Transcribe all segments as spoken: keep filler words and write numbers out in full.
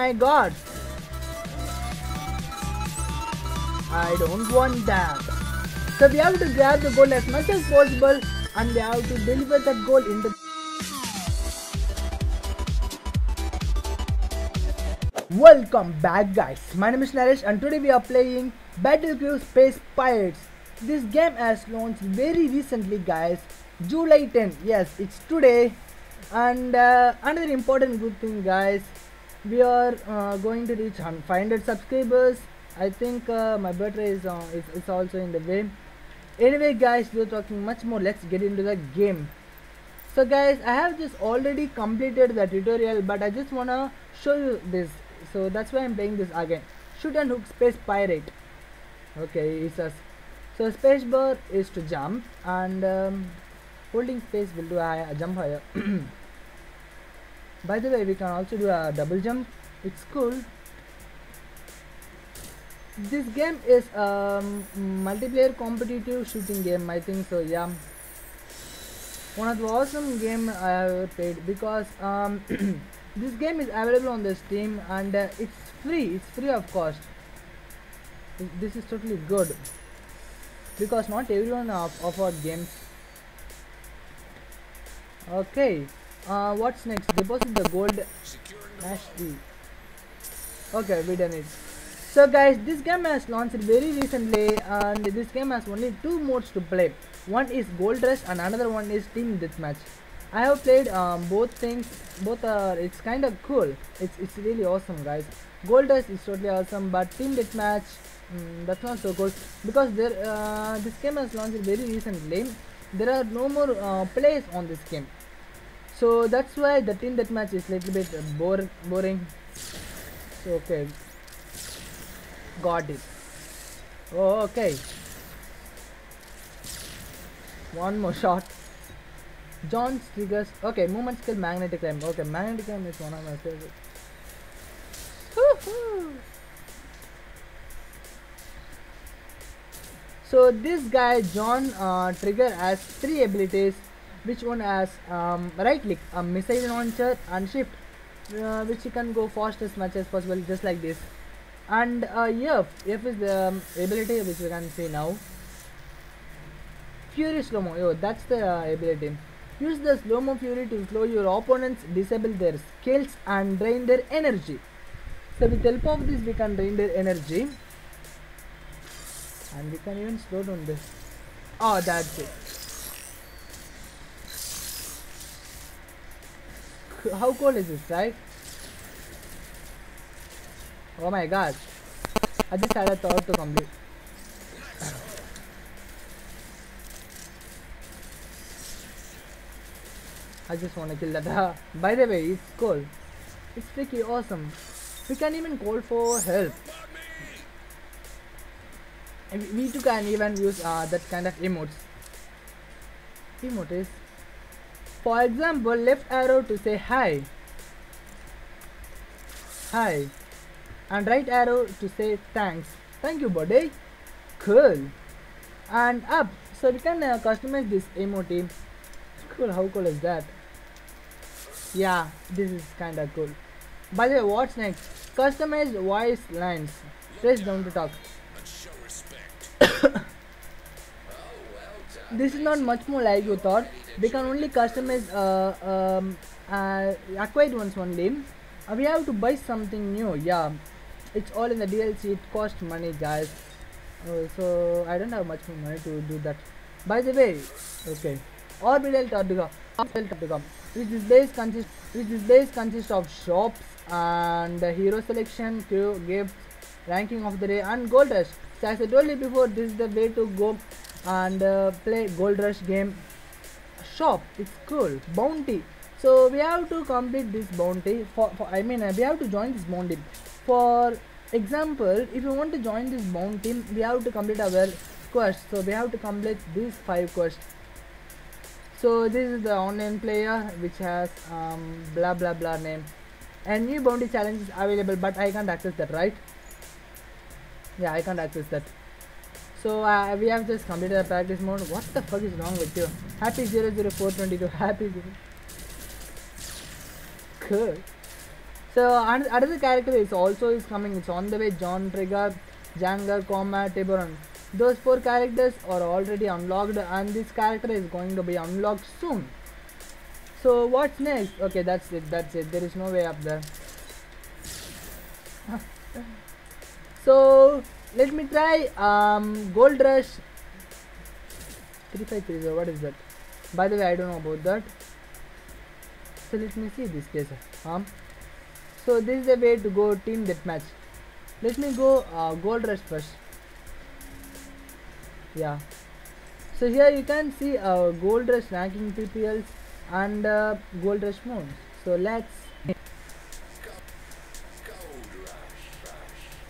my god! I don't want that. So we have to grab the goal as much as possible and we have to deliver that goal in the... Welcome back guys, my name is Naresh and today we are playing Battlecrew Space Pirates. This game has launched very recently guys, July tenth, yes it's today. And uh, another important good thing guys, we are uh, going to reach five hundred subscribers. I think uh, my birthday is, uh, is, is also in the way. Anyway guys, we're talking much more, let's get into the game. So guys, I have just already completed the tutorial but I just wanna show you this. So that's why I'm playing this again. Shoot and hook space pirate. Okay, it says. So space bar is to jump and um, holding space will do a, a jump higher. By the way, we can also do a double jump. It's cool. This game is a um, multiplayer competitive shooting game, I think so, yeah. One of the awesome game I have ever played because um, this game is available on the Steam and uh, it's free, it's free of cost. This is totally good because not everyone offers games. Okay, uh, what's next? Deposit the gold. Nasty. Okay, we done it. So guys, this game has launched very recently and this game has only two modes to play. One is Gold Rush and another one is Team Deathmatch. I have played um, both things, both are, it's kind of cool, it's it's really awesome guys. Gold Rush is totally awesome but Team Deathmatch, mm, that's not so cool because there, uh, this game has launched very recently. There are no more uh, plays on this game. So that's why the Team Deathmatch is a little bit uh, bore, boring. So, okay. Got it. Oh, okay. One more shot. John Trigger. Okay, movement skill magnetic climb. Okay, magnetic climb is one of my favorite. Woohoo! So this guy John uh, Trigger has three abilities, which one has um, right click, a missile launcher, and shift, uh, which you can go fast as much as possible, just like this. And uh, F, F is the um, ability which we can see now. Fury slow-mo, yo, that's the uh, ability. Use the slow-mo fury to slow your opponents, disable their skills and drain their energy. So with the help of this we can drain their energy. And we can even slow down this. Oh, that's it. How cool is this, right? Oh my god, I just had a thought to complete. I just wanna kill that. By the way, it's cool. It's freaky awesome. We can even call for help. And we too can even use uh, that kind of emotes. Emote is, for example, left arrow to say hi. Hi. And right arrow to say thanks, thank you buddy, cool, and up. So we can uh, customize this emote. Cool, how cool is that? Yeah, this is kinda cool. By the way, what's next? Customize voice lines. Press down to talk. This is not much more like you thought. We can only customize uh, um, uh, acquired ones only. Uh, we have to buy something new. Yeah. It's all in the D L C, it costs money guys, uh, so I don't have much more money to do that. By the way, okay, orbital Tortuga, orbital Tortuga, which this base consists, which this base consists of shops and the hero selection, crew, gifts, ranking of the day and Gold Rush. So as I told you before, this is the way to go and uh, play Gold Rush game. Shop, it's cool. Bounty, so we have to complete this bounty, for, for I mean uh, we have to join this bounty. For example, if you want to join this bounty, we have to complete our quest. So we have to complete these five quests. So this is the online player which has um, blah blah blah name. And new bounty challenge is available, but I can't access that, right? Yeah, I can't access that. So uh, we have just completed a practice mode. What the fuck is wrong with you? Happy zero zero four twenty two. Happy zero. Cool. So another character is also is coming. It's on the way. John Trigger, Jengar, Koma, Tiburon. Those four characters are already unlocked, and this character is going to be unlocked soon. So what's next? Okay, that's it. That's it. There is no way up there. So let me try um, Gold Rush. three five three zero. What is that? By the way, I don't know about that. So let me see this case. Um, so this is the way to go Team Deathmatch. Let me go uh, Gold Rush first. Yeah. So here you can see uh, Gold Rush ranking P P Ls and uh, Gold Rush modes. So let's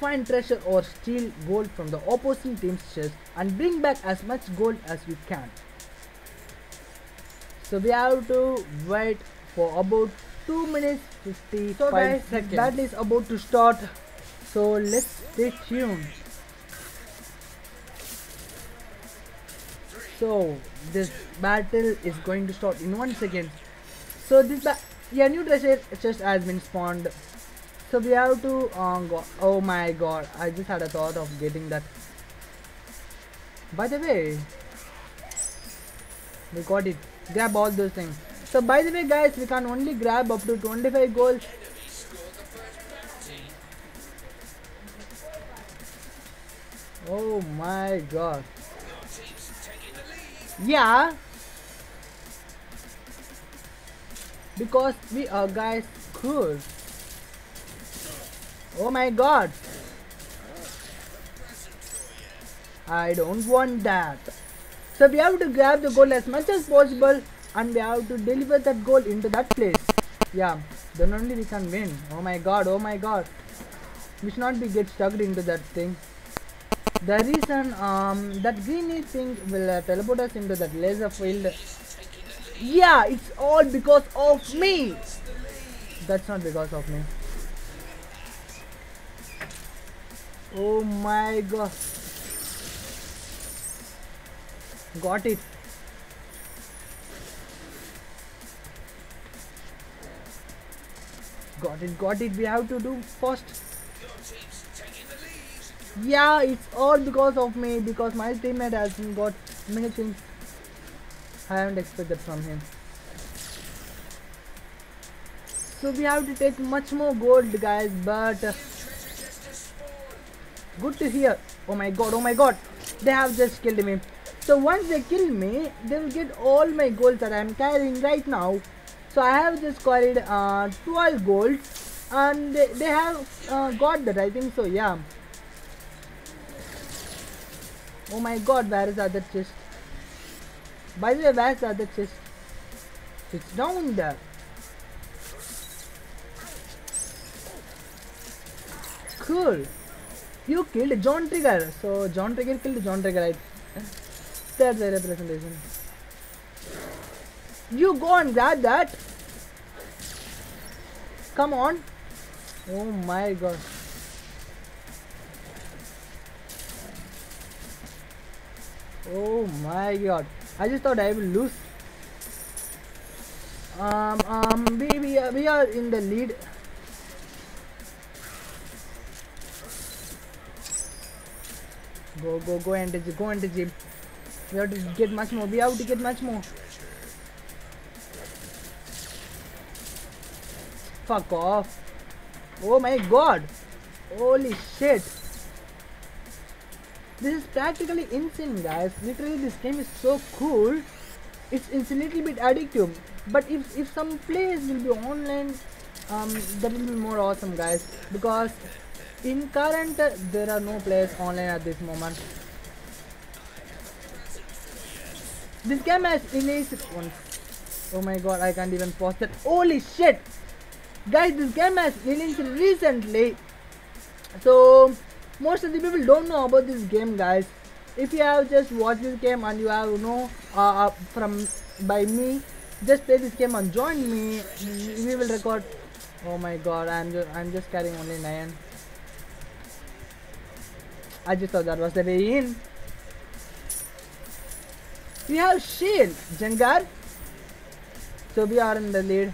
find treasure or steal gold from the opposing team's chest and bring back as much gold as you can. So we have to wait for about two minutes fifty-five so guys, seconds. Battle is about to start, so let's stay tuned. So this battle is going to start in one second. So this ba yeah new treasure chest has been spawned. So we have to um, go. Oh my god, I just had a thought of getting that. By the way, we got it. Grab all those things. So by the way guys, we can only grab up to twenty-five gold. Oh my god. Yeah, because we are guys cool. Oh my god, I don't want that. So we have to grab the gold as much as possible, and we have to deliver that gold into that place. Yeah, then only we can win. Oh my god, oh my god, we should not be get stuck into that thing. The reason um, that greeny thing will uh, teleport us into that laser field. Yeah, it's all because of me. That's not because of me. Oh my god. Got it. Got it, got it. We have to do first. Yeah, it's all because of me, because my teammate hasn't got many things I haven't expected from him. So we have to take much more gold guys, but uh, good to hear. Oh my god, oh my god, they have just killed me. So once they kill me, they will get all my gold that I am carrying right now. So I have just carried uh, twelve gold, and they, they have uh, got that, I think so. Yeah. Oh my god, where is the other chest? By the way, where is the other chest? It's down there. Cool. You killed John Trigger. So John Trigger killed John Trigger, right? That's the representation. You go and grab that. Come on. Oh my god. Oh my god, I just thought I will lose. Um, um, we, we, are, we are in the lead. Go, go, go and go and gym. We have to get much more, we have to get much more. Fuck off. Oh my god. Holy shit. This is practically insane guys, literally this game is so cool. It's, it's a little bit addictive, but if, if some players will be online, um, that will be more awesome guys, because in current uh, there are no players online at this moment. This game has released once. Oh my god, I can't even pause that. Holy shit! Guys, this game has released recently, so most of the people don't know about this game guys. If you have just watched this game and you have know uh, from by me, just play this game and join me. We will record. Oh my god, I'm just I'm just carrying only nine. I just thought that was the way in. We have shield Jengar, so we are in the lead.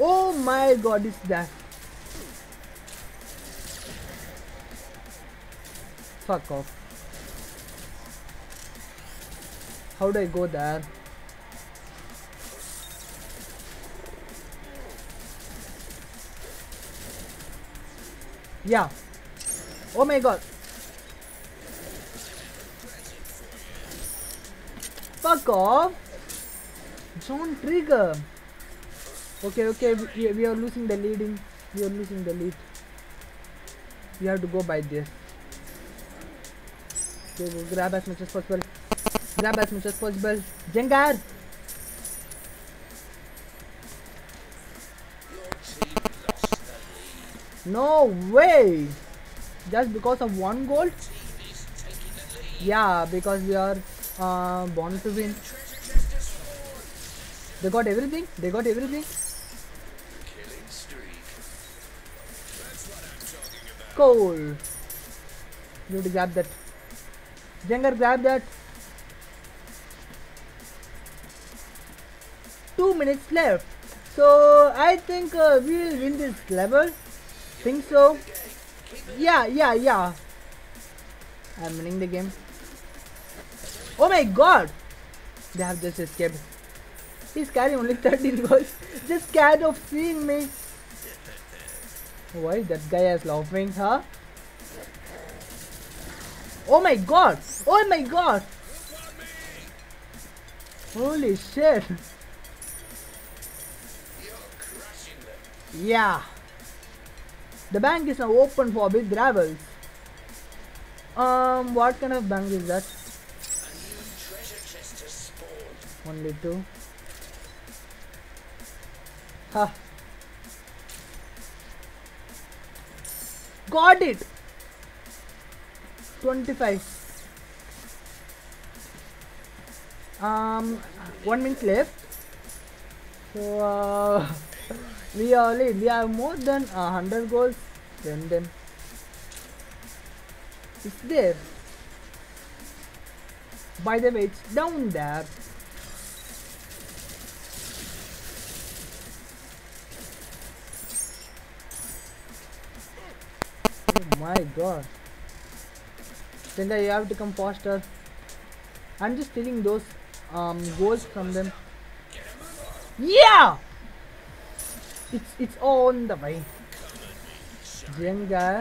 Oh my god, it's that. Fuck off. How do I go there? Yeah. Oh my god. Fuck off. John Trigger. Okay, okay. We, we are losing the leading. We are losing the lead. We have to go by this. Okay, we'll grab as much as possible. Grab as much as possible. Jengar. No way! Just because of one goal? Yeah, because we are uh, born to win. They got everything? They got everything? Goal! You have to grab that. Jengar, grab that. Two minutes left. So, I think uh, we will win this level. Think so? Yeah, yeah, yeah. I'm winning the game. Oh my god! They have just escaped. He's carrying only thirteen goals. Just scared of seeing me. Why that guy is laughing, huh? Oh my god! Oh my god! Holy shit! Yeah. The bank is now open for big rivals. Um, what kind of bank is that? Only two. Ha! Got it. Twenty-five. Um, one minute left. So. Uh, We are late. We have more than a hundred goals. Then then it's there. By the way, it's down there. Oh my god! Then I have to come faster. I'm just taking those um goals from them. Yeah. It's it's on the way. Jengar.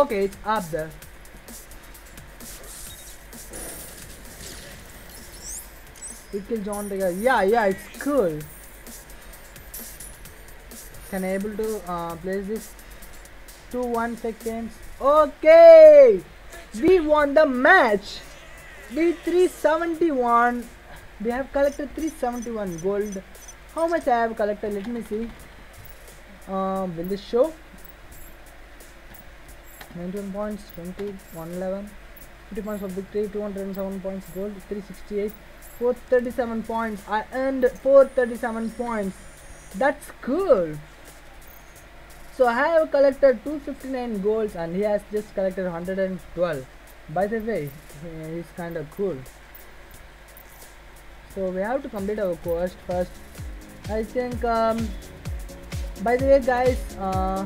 Okay, it's up there. It killed John Trigger. Yeah, yeah, it's cool. Can I able to uh, place this? Two one seconds. Okay, we won the match. The three seventy-one, they have collected three seventy-one gold. How much I have collected? Let me see. Uh, will this show? ninety-one points, twenty, one eleven, fifty points of victory, two hundred seven points gold, three sixty-eight, four thirty-seven points. I earned four thirty-seven points. That's cool. So I have collected two fifty-nine goals and he has just collected one hundred twelve. By the way, it's kind of cool. So we have to complete our quest first. I think. Um, by the way, guys, uh,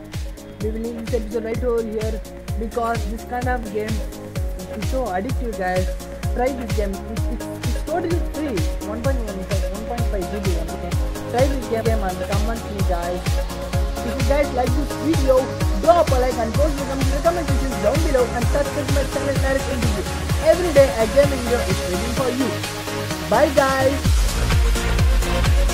we will leave this episode right over here because this kind of game is so addictive, guys. Try this game. It's, it's, it's totally free. one point one, one point five G B. Try this game and comment me, guys. If you guys like this video, drop a like and post your comments in the comment section down below and subscribe to my channel directly to you. Every day a gaming video is waiting for you. Bye guys!